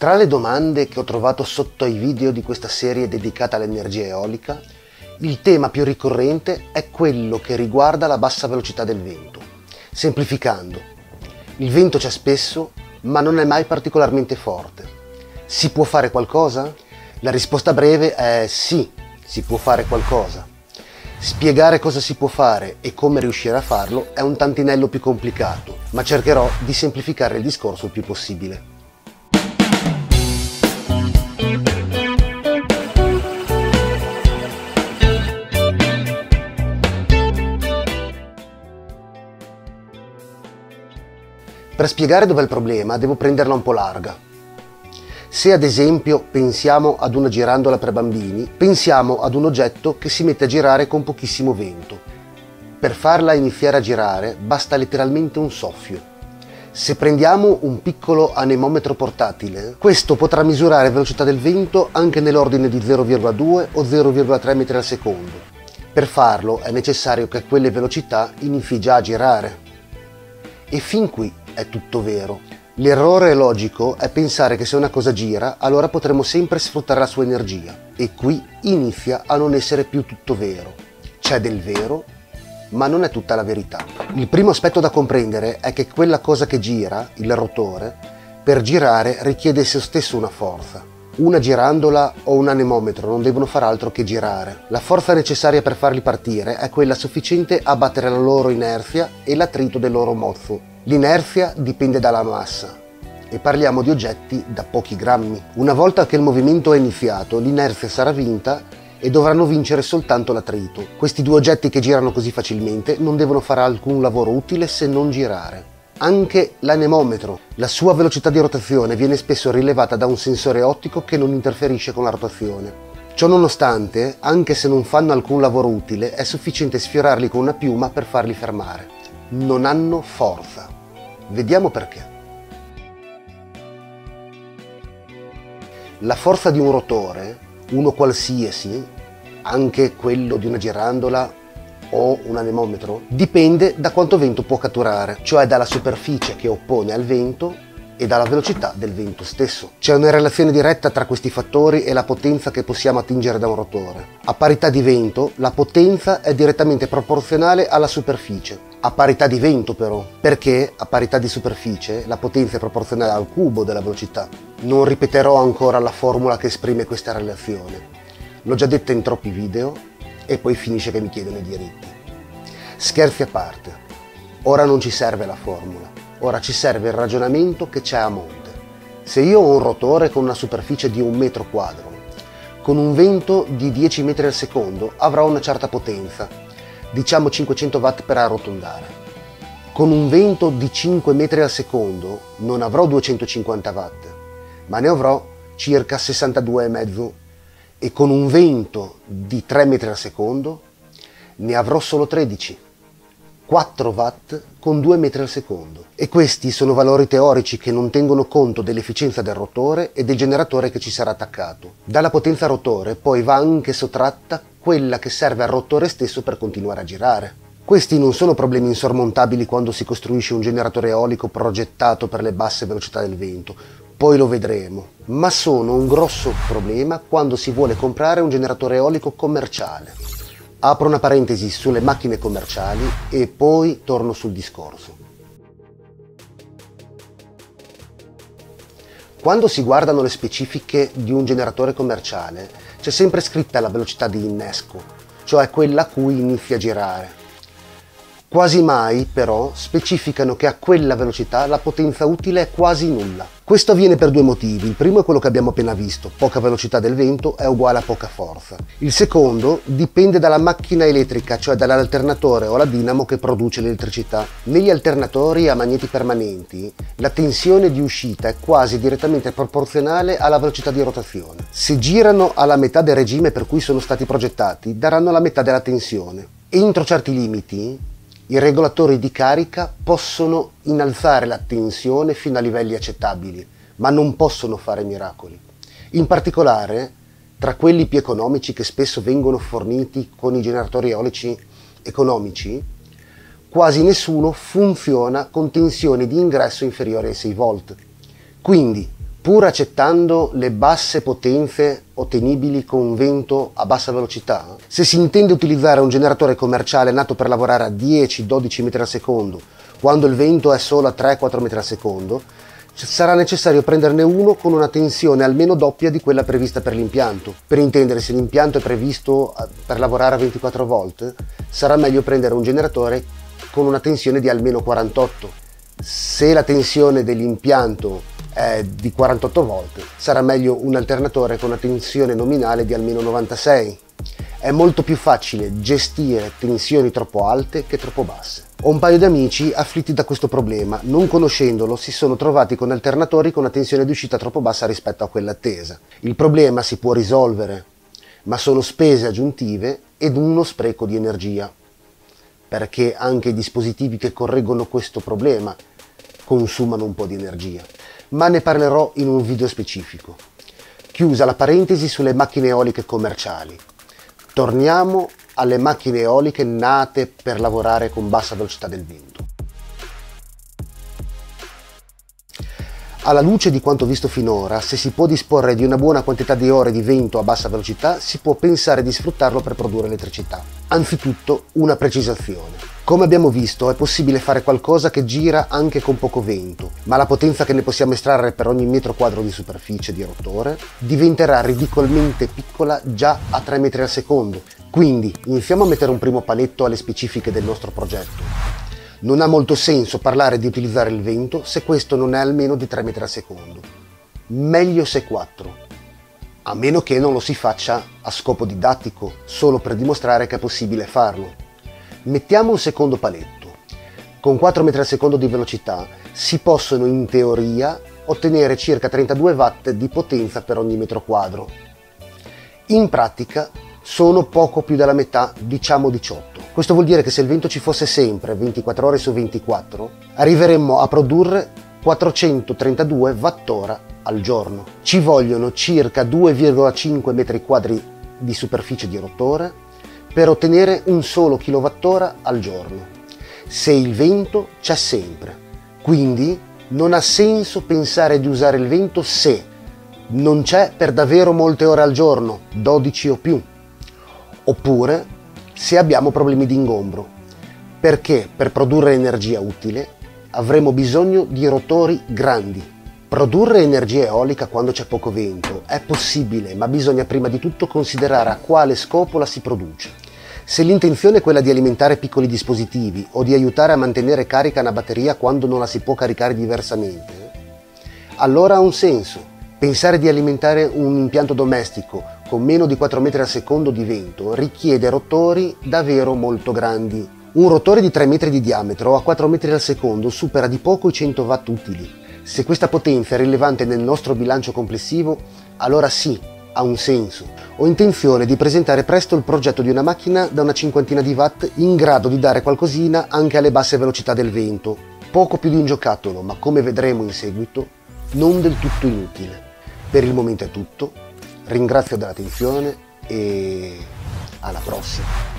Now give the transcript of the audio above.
Tra le domande che ho trovato sotto ai video di questa serie dedicata all'energia eolica, il tema più ricorrente è quello che riguarda la bassa velocità del vento. Semplificando, il vento c'è spesso, ma non è mai particolarmente forte. Si può fare qualcosa? La risposta breve è sì, si può fare qualcosa. Spiegare cosa si può fare e come riuscire a farlo è un tantinello più complicato, ma cercherò di semplificare il discorso il più possibile. Per spiegare dov'è il problema devo prenderla un po' larga. Se ad esempio pensiamo ad una girandola per bambini, pensiamo ad un oggetto che si mette a girare con pochissimo vento. Per farla iniziare a girare basta letteralmente un soffio. Se prendiamo un piccolo anemometro portatile, questo potrà misurare la velocità del vento anche nell'ordine di 0,2 o 0,3 metri al secondo. Per farlo è necessario che a quelle velocità inizi già a girare. E fin qui è tutto vero. L'errore logico è pensare che se una cosa gira, allora potremo sempre sfruttare la sua energia. E qui inizia a non essere più tutto vero. C'è del vero, ma non è tutta la verità. Il primo aspetto da comprendere è che quella cosa che gira, il rotore, per girare richiede esso stesso una forza. Una girandola o un anemometro non devono far altro che girare. La forza necessaria per farli partire è quella sufficiente a battere la loro inerzia e l'attrito del loro mozzo. L'inerzia dipende dalla massa e parliamo di oggetti da pochi grammi. Una volta che il movimento è iniziato, l'inerzia sarà vinta e dovranno vincere soltanto l'attrito. Questi due oggetti che girano così facilmente non devono fare alcun lavoro utile se non girare. Anche l'anemometro, la sua velocità di rotazione viene spesso rilevata da un sensore ottico che non interferisce con la rotazione. Ciononostante, anche se non fanno alcun lavoro utile, è sufficiente sfiorarli con una piuma per farli fermare. Non hanno forza. Vediamo perché. La forza di un rotore, uno qualsiasi, anche quello di una girandola, o un anemometro, dipende da quanto vento può catturare, cioè dalla superficie che oppone al vento e dalla velocità del vento stesso. C'è una relazione diretta tra questi fattori e la potenza che possiamo attingere da un rotore. A parità di vento, la potenza è direttamente proporzionale alla superficie. A parità di vento però, perché a parità di superficie la potenza è proporzionale al cubo della velocità. Non ripeterò ancora la formula che esprime questa relazione. L'ho già detta in troppi video, e poi finisce che mi chiedono i diritti. Scherzi a parte, ora non ci serve la formula, ora ci serve il ragionamento che c'è a monte. Se io ho un rotore con una superficie di 1 metro quadro, con un vento di 10 metri al secondo avrò una certa potenza, diciamo 500 watt per arrotondare. Con un vento di 5 metri al secondo non avrò 250 watt, ma ne avrò circa 62,5. E con un vento di 3 metri al secondo ne avrò solo 13, 4 watt con 2 metri al secondo. E questi sono valori teorici che non tengono conto dell'efficienza del rotore e del generatore che ci sarà attaccato. Dalla potenza rotore poi va anche sottratta quella che serve al rotore stesso per continuare a girare. Questi non sono problemi insormontabili quando si costruisce un generatore eolico progettato per le basse velocità del vento, poi lo vedremo, ma sono un grosso problema quando si vuole comprare un generatore eolico commerciale. Apro una parentesi sulle macchine commerciali e poi torno sul discorso. Quando si guardano le specifiche di un generatore commerciale, c'è sempre scritta la velocità di innesco, cioè quella a cui inizia a girare. Quasi mai, però, specificano che a quella velocità la potenza utile è quasi nulla. Questo avviene per due motivi. Il primo è quello che abbiamo appena visto, poca velocità del vento è uguale a poca forza. Il secondo dipende dalla macchina elettrica, cioè dall'alternatore o la dinamo che produce l'elettricità. Negli alternatori a magneti permanenti, la tensione di uscita è quasi direttamente proporzionale alla velocità di rotazione. Se girano alla metà del regime per cui sono stati progettati, daranno la metà della tensione. Entro certi limiti, i regolatori di carica possono innalzare la tensione fino a livelli accettabili, ma non possono fare miracoli. In particolare, tra quelli più economici che spesso vengono forniti con i generatori eolici economici, quasi nessuno funziona con tensioni di ingresso inferiori ai 6 volt. Quindi, pur accettando le basse potenze ottenibili con vento a bassa velocità. Se si intende utilizzare un generatore commerciale nato per lavorare a 10-12 metri al secondo, quando il vento è solo a 3-4 metri al secondo, sarà necessario prenderne uno con una tensione almeno doppia di quella prevista per l'impianto. Per intendere, se l'impianto è previsto per lavorare a 24 volt, sarà meglio prendere un generatore con una tensione di almeno 48. Se la tensione dell'impianto è di 48 volt, sarà meglio un alternatore con una tensione nominale di almeno 96. È molto più facile gestire tensioni troppo alte che troppo basse. Ho un paio di amici afflitti da questo problema, non conoscendolo si sono trovati con alternatori con una tensione di uscita troppo bassa rispetto a quella attesa. Il problema si può risolvere, ma sono spese aggiuntive ed uno spreco di energia, perché anche i dispositivi che correggono questo problema consumano un po' di energia, ma ne parlerò in un video specifico. Chiusa la parentesi sulle macchine eoliche commerciali, torniamo alle macchine eoliche nate per lavorare con bassa velocità del vento. Alla luce di quanto visto finora, se si può disporre di una buona quantità di ore di vento a bassa velocità, si può pensare di sfruttarlo per produrre elettricità. Anzitutto, una precisazione. Come abbiamo visto, è possibile fare qualcosa che gira anche con poco vento, ma la potenza che ne possiamo estrarre per ogni metro quadro di superficie di rotore diventerà ridicolmente piccola già a 3 metri al secondo. Quindi, iniziamo a mettere un primo paletto alle specifiche del nostro progetto. Non ha molto senso parlare di utilizzare il vento se questo non è almeno di 3 metri al secondo. Meglio se 4, a meno che non lo si faccia a scopo didattico, solo per dimostrare che è possibile farlo. Mettiamo un secondo paletto. Con 4 metri al secondo di velocità si possono in teoria ottenere circa 32 watt di potenza per ogni metro quadro. In pratica sono poco più della metà, diciamo 18. Questo vuol dire che se il vento ci fosse sempre 24 ore su 24, arriveremmo a produrre 432 watt-ora al giorno. Ci vogliono circa 2,5 metri quadri di superficie di rotore per ottenere un solo kilowattora al giorno, se il vento c'è sempre. Quindi non ha senso pensare di usare il vento se non c'è per davvero molte ore al giorno, 12 o più, oppure se abbiamo problemi di ingombro, perché per produrre energia utile avremo bisogno di rotori grandi. Produrre energia eolica quando c'è poco vento è possibile, ma bisogna prima di tutto considerare a quale scopo la si produce. Se l'intenzione è quella di alimentare piccoli dispositivi o di aiutare a mantenere carica una batteria quando non la si può caricare diversamente, allora ha un senso. Pensare di alimentare un impianto domestico con meno di 4 metri al secondo di vento richiede rotori davvero molto grandi. Un rotore di 3 metri di diametro a 4 metri al secondo supera di poco i 100 watt utili. Se questa potenza è rilevante nel nostro bilancio complessivo, allora sì, ha un senso. Ho intenzione di presentare presto il progetto di una macchina da una cinquantina di watt in grado di dare qualcosina anche alle basse velocità del vento. Poco più di un giocattolo, ma come vedremo in seguito, non del tutto inutile. Per il momento è tutto, ringrazio dell'attenzione e alla prossima!